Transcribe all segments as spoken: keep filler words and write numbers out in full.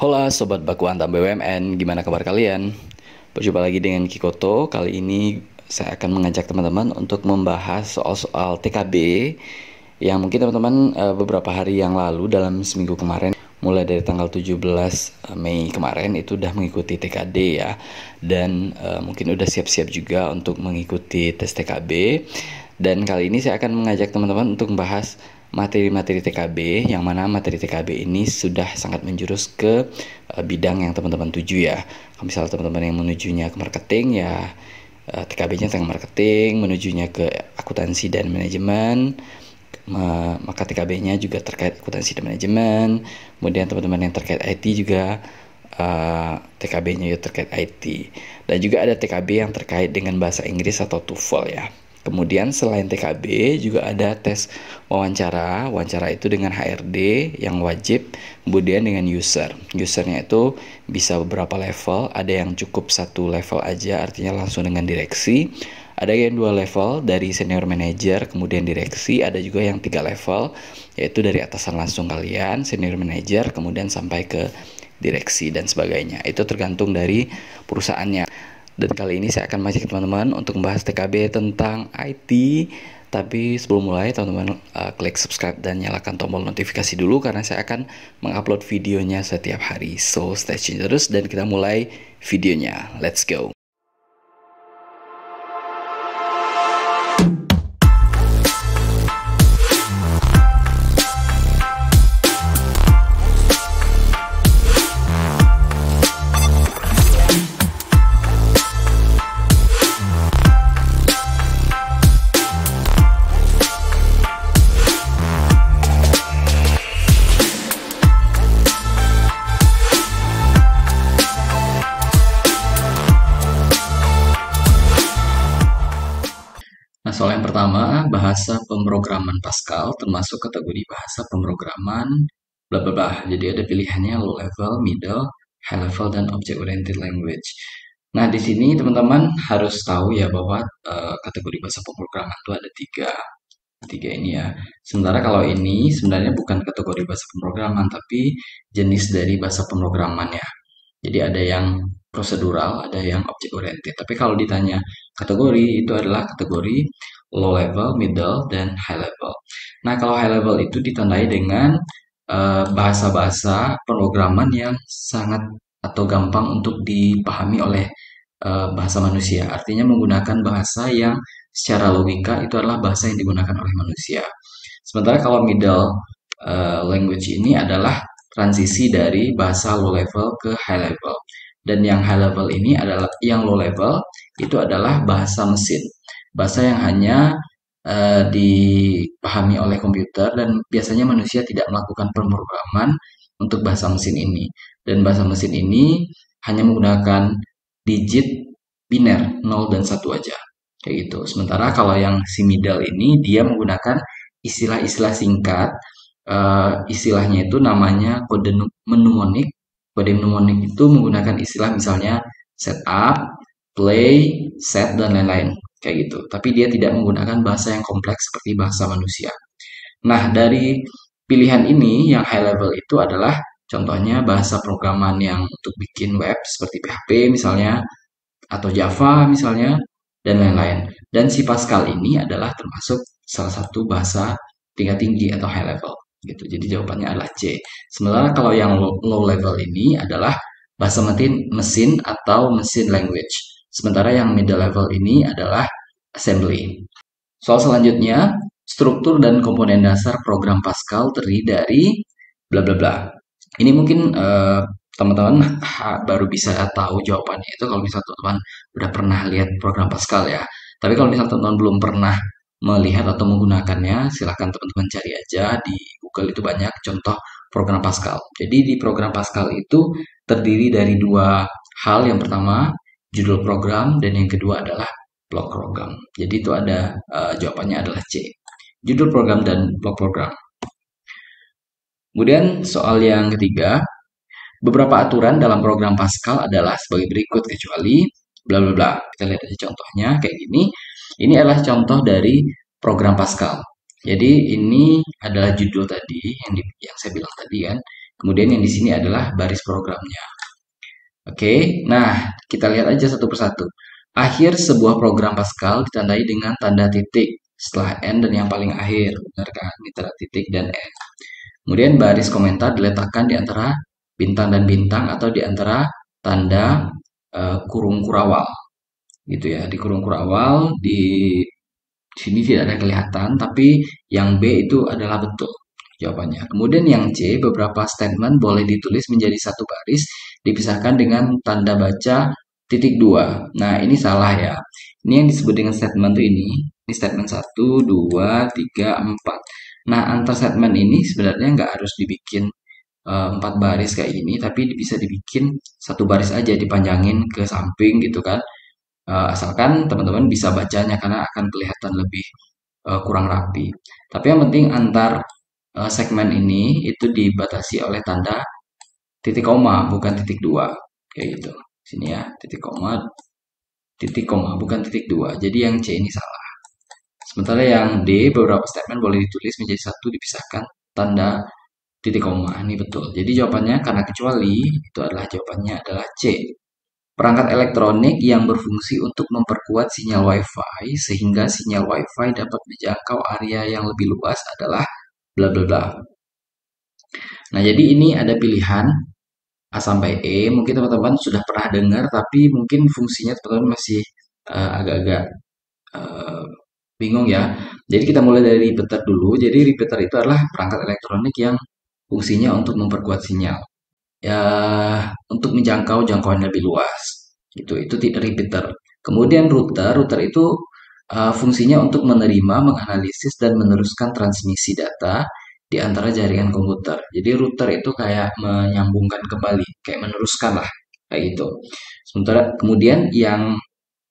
Hola Sobat Baku Antam B U M N, gimana kabar kalian? Berjumpa lagi dengan Kikoto. Kali ini saya akan mengajak teman-teman untuk membahas soal-soal T K B yang mungkin teman-teman beberapa hari yang lalu dalam seminggu kemarin, mulai dari tanggal tujuh belas Mei kemarin itu udah mengikuti T K D ya. Dan uh, mungkin udah siap-siap juga untuk mengikuti tes T K B. Dan kali ini saya akan mengajak teman-teman untuk membahas materi-materi T K B, yang mana materi T K B ini sudah sangat menjurus ke uh, bidang yang teman-teman tuju ya. Misalnya teman-teman yang menujunya ke marketing ya, uh, T K B-nya tentang marketing, menujunya ke akuntansi dan manajemen, uh, maka T K B-nya juga terkait akuntansi dan manajemen. Kemudian teman-teman yang terkait I T juga, uh, T K B-nya juga terkait I T. Dan juga ada T K B yang terkait dengan bahasa Inggris atau TOEFL ya. Kemudian selain T K B juga ada tes wawancara. Wawancara itu dengan H R D yang wajib, kemudian dengan user. Usernya itu bisa beberapa level, ada yang cukup satu level aja artinya langsung dengan direksi. Ada yang dua level dari senior manager kemudian direksi, ada juga yang tiga level yaitu dari atasan langsung kalian, senior manager kemudian sampai ke direksi dan sebagainya. Itu tergantung dari perusahaannya. Dan kali ini saya akan mengajak teman-teman untuk membahas T K B tentang I T. Tapi sebelum mulai teman-teman uh, klik subscribe dan nyalakan tombol notifikasi dulu, karena saya akan mengupload videonya setiap hari. So stay tune terus dan kita mulai videonya. Let's go. Soal yang pertama, bahasa pemrograman Pascal termasuk kategori bahasa pemrograman bla bla bla. Jadi ada pilihannya low level, middle, high level, dan object oriented language. Nah di sini teman-teman harus tahu ya bahwa uh, kategori bahasa pemrograman itu ada tiga, tiga ini ya. Sementara kalau ini sebenarnya bukan kategori bahasa pemrograman tapi jenis dari bahasa pemrograman ya. Jadi ada yang prosedural, ada yang object oriented. Tapi kalau ditanya kategori, itu adalah kategori low level, middle, dan high level. Nah, kalau high level itu ditandai dengan bahasa-bahasa uh, pemrograman yang sangat atau gampang untuk dipahami oleh uh, bahasa manusia. Artinya menggunakan bahasa yang secara logika itu adalah bahasa yang digunakan oleh manusia. Sementara kalau middle uh, language ini adalah transisi dari bahasa low level ke high level. Dan yang high level ini adalah, yang low level itu adalah bahasa mesin, bahasa yang hanya uh, dipahami oleh komputer dan biasanya manusia tidak melakukan pemrograman untuk bahasa mesin ini. Dan bahasa mesin ini hanya menggunakan digit biner nol dan satu aja, kayak gitu. Sementara kalau yang si middle ini dia menggunakan istilah-istilah singkat, uh, istilahnya itu namanya kode mnemonik. Kode mnemonik itu menggunakan istilah misalnya setup, play, set, dan lain-lain kayak gitu. Tapi dia tidak menggunakan bahasa yang kompleks seperti bahasa manusia. Nah, dari pilihan ini yang high level itu adalah contohnya bahasa pemrograman yang untuk bikin web seperti P H P misalnya atau Java misalnya dan lain-lain. Dan si Pascal ini adalah termasuk salah satu bahasa tingkat tinggi atau high level. Gitu. Jadi jawabannya adalah C. Sementara kalau yang low level ini adalah bahasa mesin, mesin atau mesin language. Sementara yang middle level ini adalah assembly. Soal selanjutnya, struktur dan komponen dasar program Pascal terdiri dari bla bla bla. Ini mungkin uh, teman-teman baru bisa tahu jawabannya itu kalau misalnya teman-teman udah pernah lihat program Pascal ya. Tapi kalau misalnya teman-teman belum pernah melihat atau menggunakannya, silahkan teman-teman cari aja di Google, itu banyak contoh program Pascal. Jadi di program Pascal itu terdiri dari dua hal, yang pertama judul program dan yang kedua adalah blok program. Jadi itu ada uh, jawabannya adalah C, judul program dan blok program. Kemudian soal yang ketiga, beberapa aturan dalam program Pascal adalah sebagai berikut kecuali bla bla bla. Kita lihat aja contohnya kayak gini. Ini adalah contoh dari program Pascal. Jadi ini adalah judul tadi yang, di, yang saya bilang tadi kan. Kemudian yang di sini adalah baris programnya. Oke, nah kita lihat aja satu persatu. Akhir sebuah program Pascal ditandai dengan tanda titik setelah N dan yang paling akhir. Benar kan? Ini tanda titik dan N. Kemudian baris komentar diletakkan di antara bintang dan bintang atau di antara tanda uh, kurung kurawal. Gitu ya, di kurung kurawal di sini tidak ada kelihatan, tapi yang B itu adalah betul jawabannya. Kemudian yang C, beberapa statement boleh ditulis menjadi satu baris, dipisahkan dengan tanda baca titik dua. Nah, ini salah ya. Ini yang disebut dengan statement tuh ini. Ini statement satu, dua, tiga, empat. Nah, antar statement ini sebenarnya nggak harus dibikin empat uh, baris kayak gini, tapi bisa dibikin satu baris aja, dipanjangin ke samping gitu kan. Uh, asalkan teman-teman bisa bacanya karena akan kelihatan lebih uh, kurang rapi. Tapi yang penting antar uh, segmen ini itu dibatasi oleh tanda titik koma, bukan titik dua. Kayak gitu. Sini ya, titik koma, titik koma, bukan titik dua. Jadi yang C ini salah. Sementara yang D, beberapa statement boleh ditulis menjadi satu, dipisahkan tanda titik koma. Ini betul. Jadi jawabannya karena kecuali itu adalah jawabannya adalah C. Perangkat elektronik yang berfungsi untuk memperkuat sinyal Wi-Fi sehingga sinyal Wi-Fi dapat menjangkau area yang lebih luas adalah bla bla bla. Nah, jadi ini ada pilihan A sampai E. Mungkin teman-teman sudah pernah dengar, tapi mungkin fungsinya teman-teman masih agak-agak uh, uh, bingung ya. Jadi kita mulai dari repeater dulu. Jadi repeater itu adalah perangkat elektronik yang fungsinya untuk memperkuat sinyal. Ya, untuk menjangkau jangkauan lebih luas gitu, itu repeater. Kemudian router, router itu uh, fungsinya untuk menerima, menganalisis dan meneruskan transmisi data di antara jaringan komputer. Jadi router itu kayak menyambungkan kembali, kayak meneruskan lah kayak gitu. Sementara kemudian yang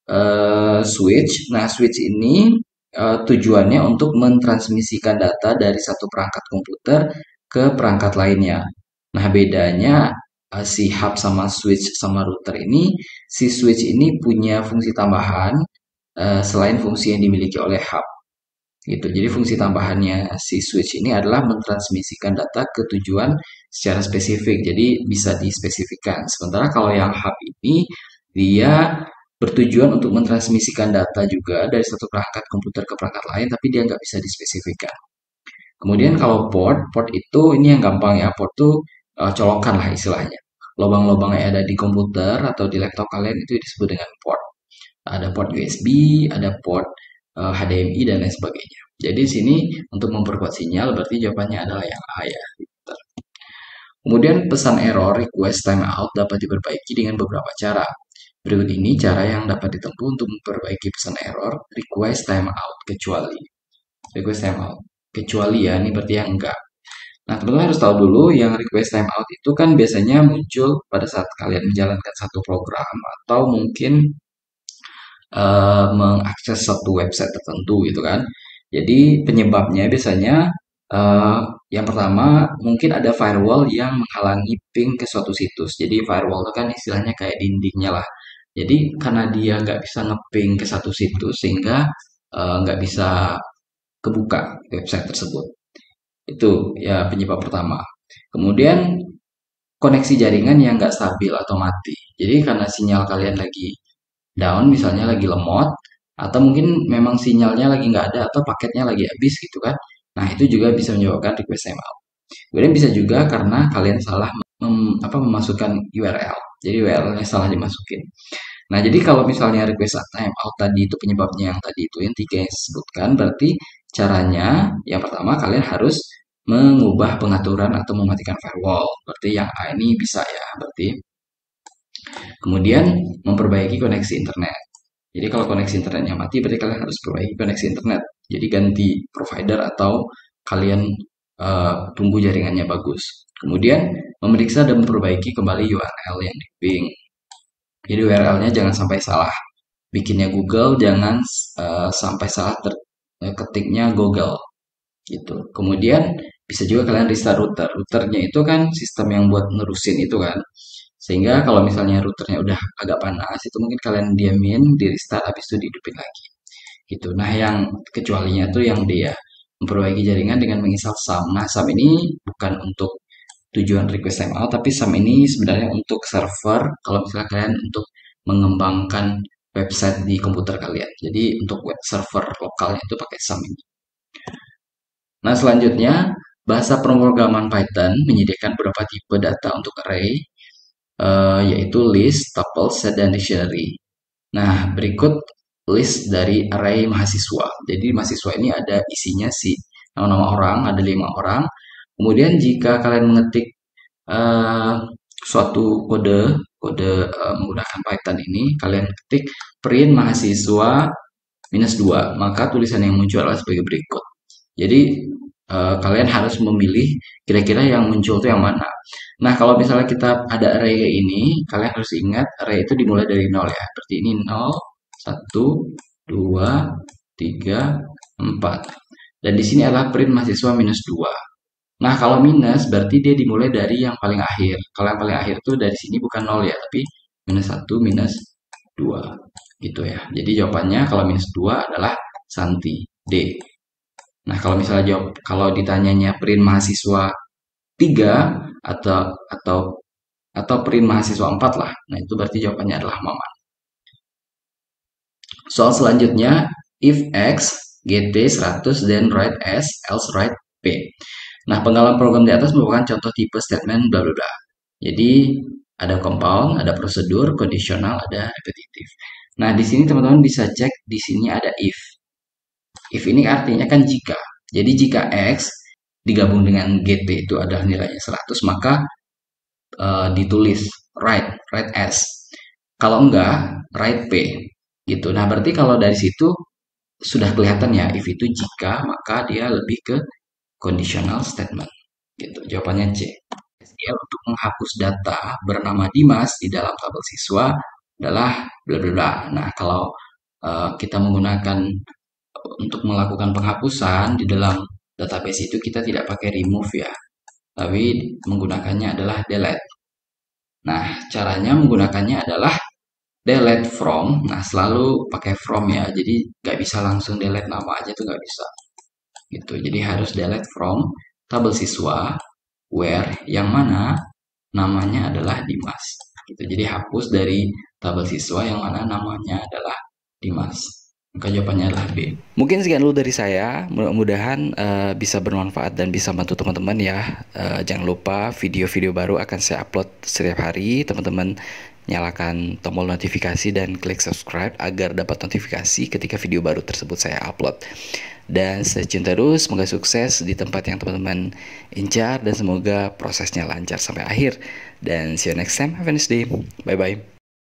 uh, switch, nah switch ini uh, tujuannya untuk mentransmisikan data dari satu perangkat komputer ke perangkat lainnya. Nah, bedanya si hub sama switch sama router ini, si switch ini punya fungsi tambahan uh, selain fungsi yang dimiliki oleh hub. Gitu. Jadi fungsi tambahannya si switch ini adalah mentransmisikan data ke tujuan secara spesifik. Jadi bisa dispesifikkan. Sementara kalau yang hub ini dia bertujuan untuk mentransmisikan data juga dari satu perangkat komputer ke perangkat lain, tapi dia nggak bisa dispesifikkan. Kemudian kalau port, port itu ini yang gampang ya, port tuh colokan lah istilahnya. Lobang-lobang yang ada di komputer atau di laptop kalian itu disebut dengan port. Ada port U S B, ada port uh, H D M I dan lain sebagainya. Jadi sini untuk memperkuat sinyal berarti jawabannya adalah yang A ya. Kemudian pesan error request timeout dapat diperbaiki dengan beberapa cara. Berikut ini cara yang dapat ditempuh untuk memperbaiki pesan error request timeout kecuali request timeout kecuali ya, ini berarti yang enggak. Nah, teman-teman harus tahu dulu yang request timeout itu kan biasanya muncul pada saat kalian menjalankan satu program atau mungkin uh, mengakses satu website tertentu gitu kan. Jadi penyebabnya biasanya uh, yang pertama mungkin ada firewall yang menghalangi ping ke suatu situs. Jadi firewall itu kan istilahnya kayak dindingnya lah. Jadi karena dia nggak bisa ngeping ke satu situs sehingga uh, nggak bisa kebuka website tersebut. Itu ya penyebab pertama. Kemudian koneksi jaringan yang nggak stabil atau mati. Jadi karena sinyal kalian lagi down, misalnya lagi lemot, atau mungkin memang sinyalnya lagi nggak ada atau paketnya lagi habis gitu kan. Nah itu juga bisa menyebabkan request timeout. Kemudian bisa juga karena kalian salah mem, apa, memasukkan U R L. Jadi U R L-nya salah dimasukin. Nah jadi kalau misalnya request timeout tadi itu penyebabnya yang tadi itu yang tiga yang disebutkan, berarti caranya, yang pertama kalian harus mengubah pengaturan atau mematikan firewall. Berarti yang A ini bisa ya, berarti. Kemudian memperbaiki koneksi internet. Jadi kalau koneksi internetnya mati, berarti kalian harus perbaiki koneksi internet. Jadi ganti provider atau kalian uh, tunggu jaringannya bagus. Kemudian memeriksa dan memperbaiki kembali U R L yang di-ping. Jadi U R L-nya jangan sampai salah. Bikinnya Google, jangan uh, sampai salah ter ketiknya Google gitu. Kemudian bisa juga kalian restart router. Routernya itu kan sistem yang buat nerusin itu kan. Sehingga kalau misalnya routernya udah agak panas, itu mungkin kalian diamin, di restart, habis itu dihidupin lagi. Gitu. Nah, yang kecualinya tuh yang D ya, memperbaiki jaringan dengan menginstal S A M. Nah, S A M ini bukan untuk tujuan request timeout, tapi sum ini sebenarnya untuk server kalau misalnya kalian untuk mengembangkan website di komputer kalian. Jadi untuk web server lokalnya itu pakai sum ini. Nah, selanjutnya bahasa pemrograman Python menyediakan beberapa tipe data untuk array, uh, yaitu list, tuple, set, dan dictionary. Nah, berikut list dari array mahasiswa. Jadi mahasiswa ini ada isinya si nama-nama orang, ada lima orang. Kemudian jika kalian mengetik uh, suatu kode, kode uh, menggunakan Python ini, kalian ketik print mahasiswa minus dua, maka tulisan yang muncul adalah sebagai berikut. Jadi uh, kalian harus memilih kira-kira yang muncul itu yang mana. Nah, kalau misalnya kita ada array ini, kalian harus ingat array itu dimulai dari nol ya. Seperti ini nol, satu, dua, tiga, empat. Dan di sini adalah print mahasiswa minus dua. Nah, kalau minus berarti dia dimulai dari yang paling akhir. Kalau yang paling akhir tuh dari sini bukan nol ya, tapi minus satu, minus dua. Gitu ya. Jadi jawabannya kalau minus dua adalah Santi, D. Nah, kalau misalnya jawab, kalau ditanyanya print mahasiswa tiga atau atau atau print mahasiswa empat lah. Nah, itu berarti jawabannya adalah Maman. Soal selanjutnya, if X, G T seratus, then write S, else write P. Nah, penggalan program di atas merupakan contoh tipe statement bla bla bla. Jadi ada compound, ada prosedur, kondisional, ada repetitif. Nah, di sini teman-teman bisa cek di sini ada if. If ini artinya kan jika. Jadi jika X digabung dengan G T itu adalah nilainya seratus, maka uh, ditulis write, write S. Kalau enggak, write P. Gitu. Nah, berarti kalau dari situ sudah kelihatan ya, if itu jika, maka dia lebih ke conditional statement. Gitu. Jawabannya C. S Q L untuk menghapus data bernama Dimas di dalam tabel siswa adalah bla bla bla. Nah, kalau uh, kita menggunakan untuk melakukan penghapusan di dalam database itu kita tidak pakai remove ya, tapi menggunakannya adalah delete. Nah, caranya menggunakannya adalah delete from. Nah, selalu pakai from ya, jadi nggak bisa langsung delete nama aja tuh nggak bisa. Gitu, jadi harus delete from tabel siswa where yang mana namanya adalah Dimas. Gitu, jadi hapus dari tabel siswa yang mana namanya adalah Dimas. Maka jawabannya adalah B. Mungkin sekian dulu dari saya. Mudah-mudahan uh, bisa bermanfaat dan bisa bantu teman-teman ya. Uh, jangan lupa video-video baru akan saya upload setiap hari. Teman-teman nyalakan tombol notifikasi dan klik subscribe agar dapat notifikasi ketika video baru tersebut saya upload. Dan stay tune terus, semoga sukses di tempat yang teman-teman incar dan semoga prosesnya lancar sampai akhir. Dan see you next time, have a nice day. Bye-bye.